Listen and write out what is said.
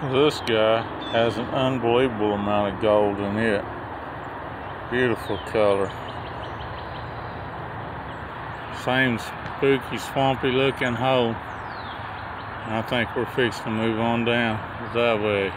So this guy has an unbelievable amount of gold in it. Beautiful color. Same spooky, swampy looking hole. I think we're fixing to move on down that way.